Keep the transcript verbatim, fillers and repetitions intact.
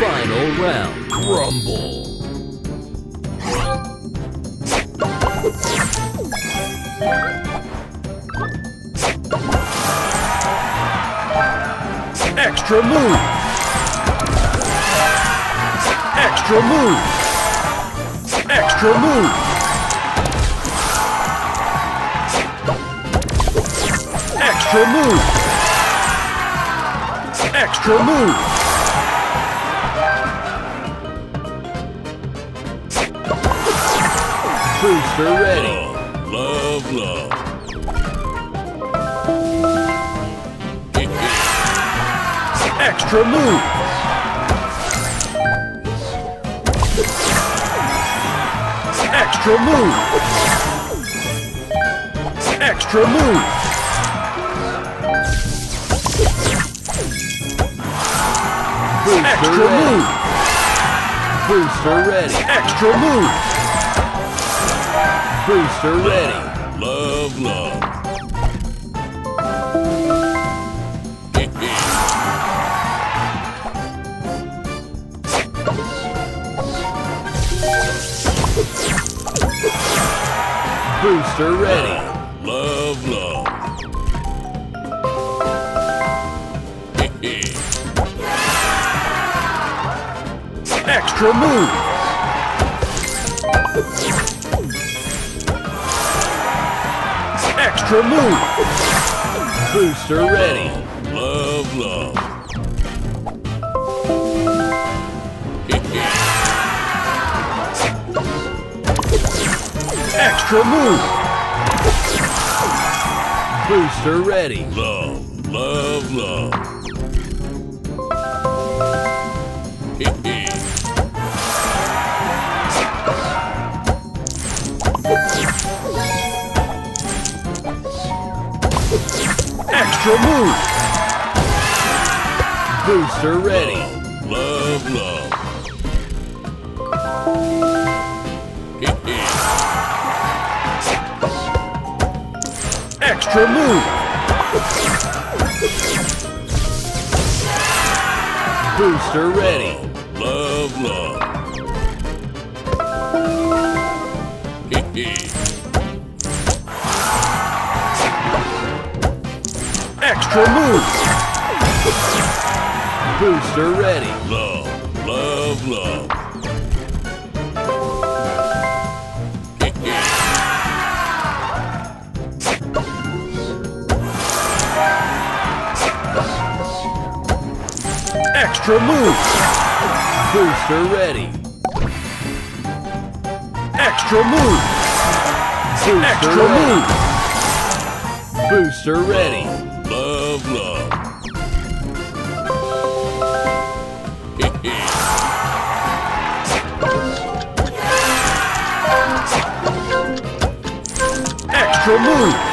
Final round, Rumble. Extra move. Extra move. Extra move. Extra move. Extra move. Proofs are ready. Love, love. Extra move. Extra move. Extra move. Extra move. Proofs are ready. Extra move. Booster ready. Love, love. Booster ready. Love, love. Extra move. Extra move. Booster ready. Love, love. Extra move. Booster ready. Love, love, love. Extra move. Booster ready. Love, love. Extra move. Booster ready. Love, love. Extra move. Booster ready. Love, love, love. Extra move. Booster ready. Extra move. Booster Extra ready. move. Booster ready. Love. Extra move.